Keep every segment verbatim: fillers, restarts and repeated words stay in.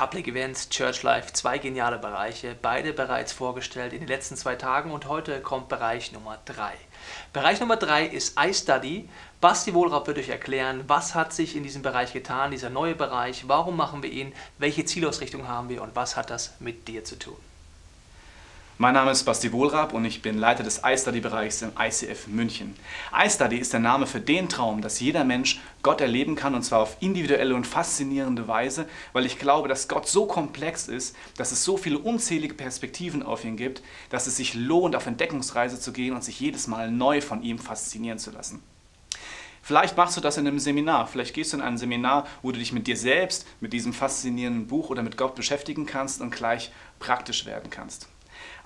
Public Events, Church Life, zwei geniale Bereiche, beide bereits vorgestellt in den letzten zwei Tagen und heute kommt Bereich Nummer drei. Bereich Nummer drei ist iStudy. Basti Wohlrab wird euch erklären, was hat sich in diesem Bereich getan, dieser neue Bereich, warum machen wir ihn, welche Zielausrichtung haben wir und was hat das mit dir zu tun. Mein Name ist Basti Wohlrab und ich bin Leiter des iStudy-Bereichs im I C F München. iStudy ist der Name für den Traum, dass jeder Mensch Gott erleben kann, und zwar auf individuelle und faszinierende Weise, weil ich glaube, dass Gott so komplex ist, dass es so viele unzählige Perspektiven auf ihn gibt, dass es sich lohnt, auf Entdeckungsreise zu gehen und sich jedes Mal neu von ihm faszinieren zu lassen. Vielleicht machst du das in einem Seminar, vielleicht gehst du in ein Seminar, wo du dich mit dir selbst, mit diesem faszinierenden Buch oder mit Gott beschäftigen kannst und gleich praktisch werden kannst.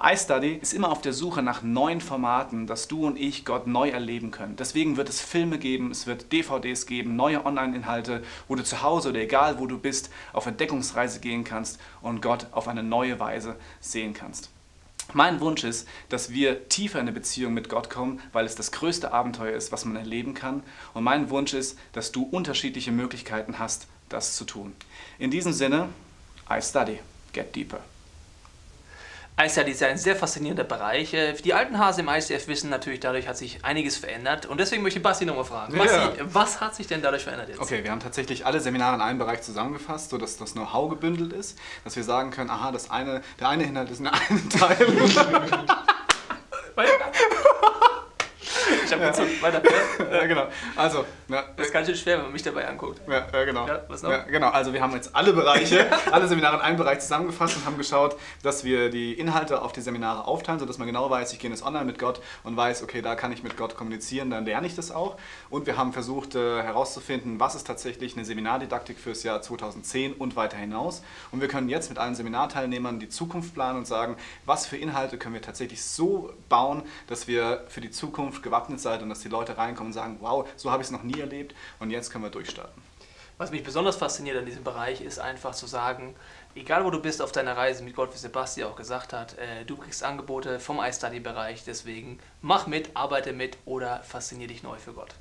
iStudy ist immer auf der Suche nach neuen Formaten, dass du und ich Gott neu erleben können. Deswegen wird es Filme geben, es wird D V Ds geben, neue Online-Inhalte, wo du zu Hause oder egal wo du bist, auf Entdeckungsreise gehen kannst und Gott auf eine neue Weise sehen kannst. Mein Wunsch ist, dass wir tiefer in eine Beziehung mit Gott kommen, weil es das größte Abenteuer ist, was man erleben kann. Und mein Wunsch ist, dass du unterschiedliche Möglichkeiten hast, das zu tun. In diesem Sinne, iStudy, get deeper. iStudy ist ein sehr faszinierender Bereich. Die alten Hase im I C F wissen natürlich, dadurch hat sich einiges verändert. Und deswegen möchte ich Basti nochmal fragen. Basti, ja. Was hat sich denn dadurch verändert jetzt? Okay, wir haben tatsächlich alle Seminare in einem Bereich zusammengefasst, sodass das Know-how gebündelt ist. Dass wir sagen können, aha, das eine, der eine Inhalt ist in einem Teil. Ich habe jetzt ja. weiter. Ja, genau. Also, ja. Das ist ganz schön schwer, wenn man mich dabei anguckt. Ja, ja, genau. Ja, was noch? Ja, genau. Also wir haben jetzt alle Bereiche, alle Seminare in einem Bereich zusammengefasst und haben geschaut, dass wir die Inhalte auf die Seminare aufteilen, sodass man genau weiß, ich gehe jetzt online mit Gott und weiß, okay, da kann ich mit Gott kommunizieren, dann lerne ich das auch. Und wir haben versucht äh, herauszufinden, was ist tatsächlich eine Seminardidaktik fürs Jahr zweitausendzehn und weiter hinaus. Und wir können jetzt mit allen Seminarteilnehmern die Zukunft planen und sagen, was für Inhalte können wir tatsächlich so bauen, dass wir für die Zukunft gewappnet Seite und dass die Leute reinkommen und sagen, wow, so habe ich es noch nie erlebt und jetzt können wir durchstarten. Was mich besonders fasziniert an diesem Bereich ist einfach zu sagen, egal wo du bist auf deiner Reise mit Gott, wie Sebasti auch gesagt hat, äh, du kriegst Angebote vom iStudy-Bereich, deswegen mach mit, arbeite mit oder faszinier dich neu für Gott.